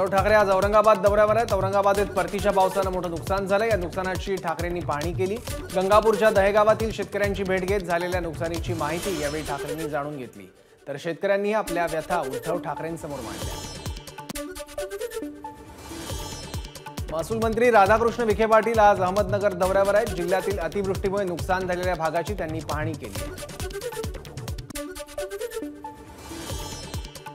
उद्धव ठाकरे आज औरंगाबाद दौऱ्यावर आहेत। औरंगाबादेत परतीच्या पावसानं मोठं नुकसान झालं। या नुकसानाची ठाकरेंनी पाहणी केली। गंगापूरच्या दहेगावातील शेतकऱ्यांची भेट घेत झालेल्या नुकसानीची माहिती यावेळी ठाकरेंनी जाणून घेतली। तर शेतकऱ्यांनी आपल्या व्यथा उद्धव ठाकरेंसमोर मांडल्या। महसूल मंत्री राधाकृष्ण विखे पाटिल आज अहमदनगर दौऱ्यावर आहेत। जिल्ह्यातील अतिवृष्टीमुळे नुकसान झालेल्या भागाची त्यांनी पाहणी केली।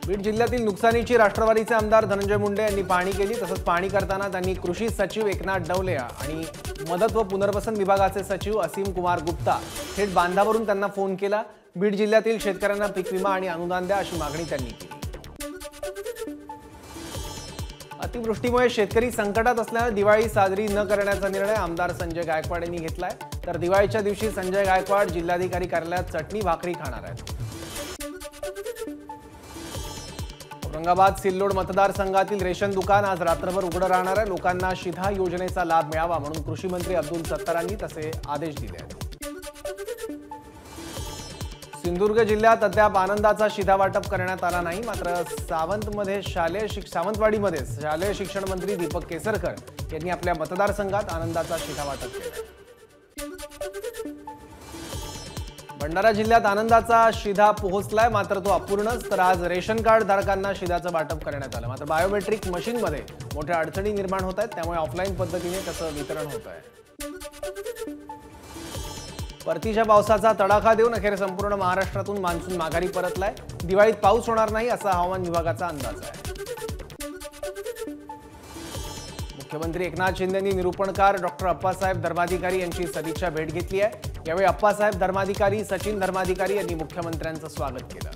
बीड जिल्ह्यातील नुकसानीची राष्ट्रवादीचे आमदार धनंजय मुंडे यांनी पाहणी केली। तसंच पाहणी करताना त्यांनी कृषी सचिव एकनाथ डवळे आणि मदत व पुनर्वसन विभागाचे सचिव असीम कुमार गुप्ता थेट बांधावरून त्यांना फोन केला। बीड जिल्ह्यातील शेतकऱ्यांना पीक विमा आणि अनुदान द्या अशी मागणी त्यांनी केली। अतिवृष्टीमुळे शेतकरी संकटात असल्याने दिवाळी साजरी न करण्याचा निर्णय आमदार संजय गायकवाड यांनी घेतलाय। तर दिवाळीच्या दिवशी संजय गायकवाड जिल्हाधिकारी कार्यालयात चटणी भाकरी खाणार आहेत। औरंगाबाद सिल्लोड मतदारसंघातील रेशन दुकान आज रात्रभर उघडं राहणार आहे। लोकांना शिधा योजनेचा लाभ मिळावा म्हणून कृषी मंत्री अब्दुल सत्तार यांनी तसे आदेश दिले आहेत। सिंधुदुर्ग जिल्ह्यात अद्याप आनंदाचा शिधा वाटप करण्यात आला नाही। मात्र सावंतवाडीमध्ये शालेय शिक्षण मंत्री दीपक केसरकर यांनी आपल्या मतदारसंघात आनंदाचा शिधा वाटप केला। भंडारा जिल्ह्यात आनंदाचा शिधा पोहोचलाय, मात्र तो अपूर्णच। तर आज रेशन कार्ड धारकांना शिधाचं वाटप करण्यात आलं। मात्र बायोमेट्रिक मशीनमध्ये मोठ्या अडचणी निर्माण होत आहेत, त्यामुळे ऑफलाईन पद्धतीने त्याचं वितरण होत आहे। परतीच्या पावसाचा तडाखा देऊन अखेर संपूर्ण महाराष्ट्रातून मान्सून माघारी परतलाय। दिवाळीत पाऊस होणार नाही असा हवामान विभागाचा अंदाज आहे। मुख्यमंत्री एकनाथ शिंदे यांनी निरूपणकार डॉ. अब्बाससाहेब धर्माधिकारी यांची सदिच्छा भेट घेतली आहे। यावेळी अप्पासाहेब धर्माधिकारी, सचिन धर्माधिकारी यांनी मुख्यमंत्र्यांचं स्वागत केलं।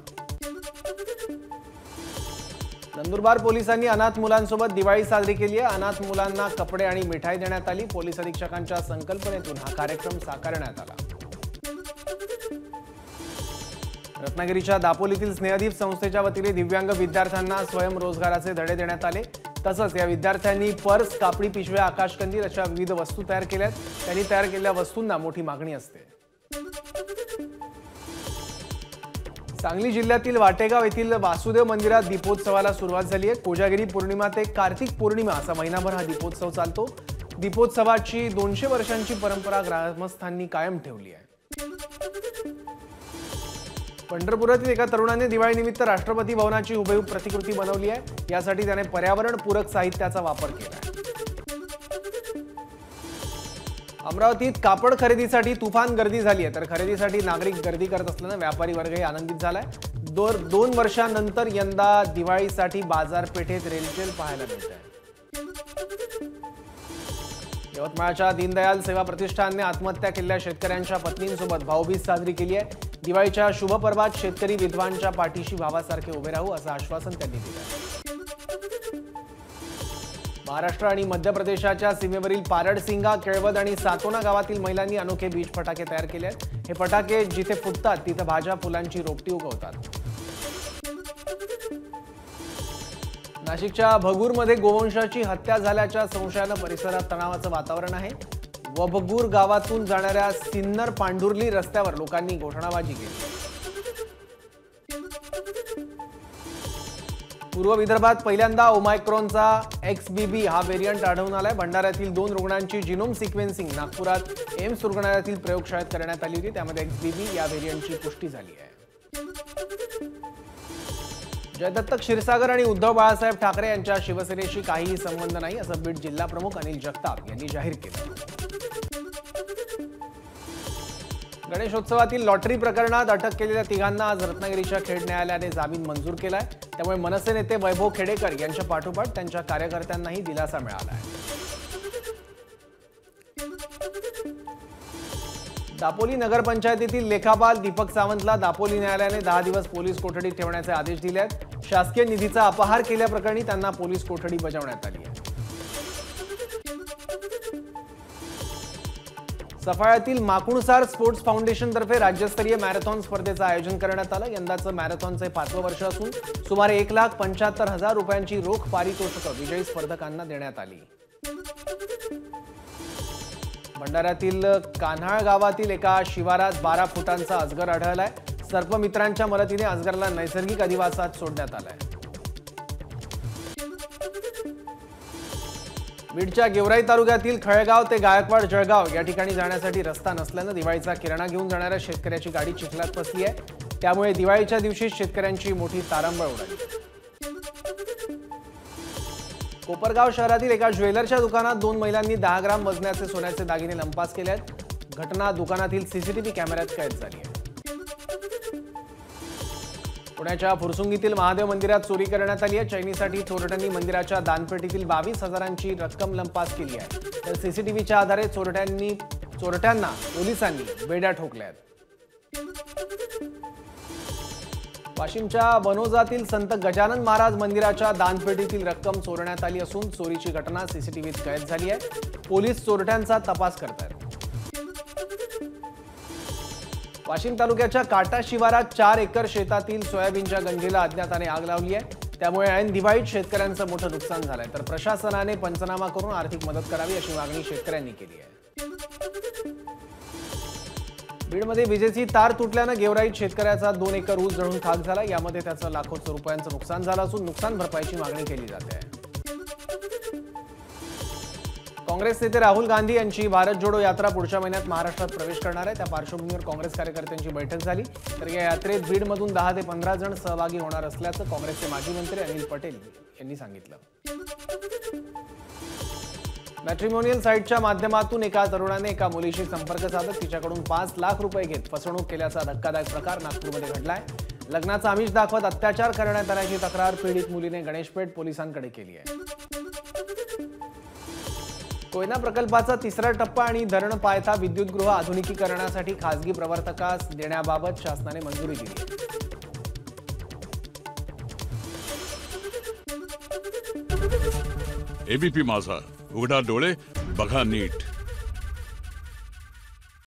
नंदुरबार पोलिसांनी अनाथ मुलांसोबत दिवाळी साजरी केली आहे। अनाथ मुलांना कपडे आणि मिठाई देण्यात आली। पोलीस अधीक्षकांच्या संकल्पनेतून हा कार्यक्रम साकारण्यात आला। रत्नागिरीच्या दापोलीतील स्नेहदीप संस्थेच्या वतीने दिव्यांग विद्यार्थ्यांना स्वयंरोजगाराचे धडे देण्यात आले। तसंच या विद्यार्थ्यांनी पर्स, कापडी पिशव्या, आकाशकंदील अशा विविध वस्तू तयार केल्यात। त्यांनी तयार केलेल्या वस्तूंना मोठी मागणी असते। सांगली जिल्ह्यातील वाटेगाव येथील वासुदेव मंदिरात दीपोत्सवाला सुरुवात झाली आहे। कोजागिरी पौर्णिमा ते कार्तिक पौर्णिमा असा महिनाभर हा दीपोत्सव चालतो। दीपोत्सवाची 200 वर्षांची परंपरा ग्रामस्थांनी कायम ठेवली आहे। पंढरपुरातील एका तरुणाने दिवाळीनिमित्त राष्ट्रपती भवनाची हुबेहूब प्रतिकृती बनवली आहे। यासाठी त्याने पर्यावरणपूरक साहित्याचा वापर केला आहे। अमरावतीत कापड खरेदीसाठी तुफान गर्दी झाली आहे। तर खरेदीसाठी नागरिक गर्दी करत असल्याने व्यापारी वर्गही आनंदित झालाय। 2 वर्षांनंतर यंदा दिवाळीसाठी बाजारपेठेत रेलचेल पाहायला मिळत आहे। यवतमाळच्या दीनदयाल सेवा प्रतिष्ठानने आत्महत्या केलेल्या शेतकऱ्यांच्या पत्नींसोबत भाऊबीज साजरी केली आहे। दिवाळीच्या शुभ पर्वात शेतकरी विधवांच्या पाठीशी भावासारखे उभे राहू असं आश्वासन त्यांनी दिलं। महाराष्ट्र आणि मध्य प्रदेशाच्या सीमेवरील पारडसिंगा, केळवद आणि सातोना गावातील महिलांनी अनोखे बीज फटाके तयार केले आहेत। हे फटाके जिथे फुटतात तिथे भाज्या फुलांची रोपटी उगवतात। नाशिकच्या भगूरमध्ये गोवंशाची हत्या झाल्याच्या संशयानं परिसरात तणावाचं वातावरण आहे। वबगूर गावातून जाणाऱ्या सिन्नर पांडुर्ली रस्त्यावर लोकांनी घोषणाबाजी केली। पूर्व विदर्भात पहिल्यांदा ओमायक्रॉनचा XBB हा व्हेरियंट आढळून आलाय। भंडाऱ्यातील 2 रुग्णांची जिनोम सिक्वेन्सिंग नागपुरात एम्स रुग्णालयातील प्रयोगशाळेत करण्यात आली होती। त्यामध्ये XBB या व्हेरियंटची पुष्टी झाली आहे। जयदत्त क्षीरसागर आणि उद्धव बाळासाहेब ठाकरे यांच्या शिवसेनेशी काहीही संबंध नाही असं बीड जिल्हा प्रमुख अनिल जगताप यांनी जाहीर केलं। गणेशोत्सवातील लॉटरी प्रकरणात अटक केलेल्या 3 जणांना आज रत्नागिरीच्या खेड न्यायालयाने जामीन मंजूर केलाय। त्यामुळे मनसे नेते वैभव खेडेकर यांच्या पाठोपाठ त्यांच्या कार्यकर्त्यांनाही दिलासा मिळाला आहे। दापोली नगरपंचायतीतील लेखापाल दीपक सावंतला दापोली न्यायालयाने 10 दिवस पोलीस कोठडीत ठेवण्याचे आदेश दिले आहेत। शासकीय निधीचा अपहार केल्याप्रकरणी त्यांना पोलीस कोठडी बजावण्यात आली आहे। सफाळ्यातील माकुणसार स्पोर्ट्स फाउंडेशनतर्फे राज्यस्तरीय मॅरेथॉन स्पर्धेचं आयोजन करण्यात आलं। यंदाचं मॅरेथॉनचे 5वं वर्ष असून सुमारे 1,75,000 रुपयांची रोख पारितोषिकं विजयी स्पर्धकांना देण्यात आली। भंडाऱ्यातील कान्हाळ गावातील एका शिवारात 12 फुटांचा अजगर आढळलाय। सर्पमित्रांच्या मदतीने अजगरला नैसर्गिक अधिवासात सोडण्यात आलाय। बीडच्या गेवराई तालुक्यातील खळेगाव ते गायकवाड जळगाव या ठिकाणी जाण्यासाठी रस्ता नसल्याने दिवाळीचा किराणा घेऊन जाणाऱ्या शेतकऱ्याची गाडी चिखलात फसली आहे। त्यामुळे दिवाळीच्या दिवशी शेतकऱ्यांची मोठी तारांबळ उडाली। कोपरगाव शहरातील एका ज्वेलरच्या दुकानात दोन महिलांनी 10 ग्राम वजनाचे सोन्याचे दागिने लंपास केले आहेत। घटना दुकानातील सीसीटीव्ही कॅमेऱ्यात कैद झाली आहे। पुण्याच्या फुरसुंगीतील महादेव मंदिरात चोरी करण्यात आली आहे। चैनीसाठी चोरट्यांनी मंदिराच्या दानपेटीतील 22,000 रक्कम लंपास केली आहे। तर सीसीटीव्हीच्या आधारे चोरट्यांना पोलिसांनी बेड्या ठोकल्या आहेत। वाशिमच्या बनोजातील संत गजानन महाराज मंदिराच्या दानपेटीतील रक्कम चोरण्यात आली असून चोरीची घटना सीसीटीव्हीत कैद झाली आहे। पोलीस चोरट्यांचा तपास करतात। वाशिम तालुक्याच्या काटा शिवारात 4 एकर शेतातील सोयाबीनच्या गंजीला अज्ञाताने आग लावली आहे। त्यामुळे ऐन दिवाळीत शेतकऱ्यांचं मोठं नुकसान झालंय। तर प्रशासनाने पंचनामा करून आर्थिक मदत करावी अशी मागणी शेतकऱ्यांनी केली आहे। बीडमध्ये विजेची तार तुटल्याने गेवराईत शेतकऱ्याचा 2 एकर ऊस जळून खाक झाला। यामध्ये त्याचं लाखोंचं रुपयांचं नुकसान झालं असून नुकसान भरपाईची मागणी केली जाते आहे। काँग्रेस नेते राहुल गांधी यांची भारत जोडो यात्रा पुढच्या महिन्यात महाराष्ट्रात प्रवेश करणार आहे। त्या पार्श्वभूमीवर काँग्रेस कार्यकर्त्यांची बैठक झाली। तर या यात्रेत बीडमधून 10 ते 15 जण सहभागी होणार असल्याचं काँग्रेसचे माजी मंत्री अनिल पटेल यांनी सांगितलं। मॅट्रिमोनियल साईटच्या माध्यमातून एका तरुणाने एका मुलीशी संपर्क साधत तिच्याकडून 5 लाख रुपये घेत फसवणूक केल्याचा धक्कादायक प्रकार नागपूरमध्ये घडलाय। लग्नाचा आमिष दाखवत अत्याचार करण्यात आल्याची तक्रार पीडित मुलीने गणेशपेठ पोलिसांकडे केली आहे। कोयना प्रकल्पाचा 3रा टप्पा आणि धरण पायथा विद्युतगृह आधुनिकीकरणासाठी खासगी प्रवर्तकास देण्याबाबत शासनाने मंजुरी दिली। ABP माझा, उघडा डोळे बघा नीट।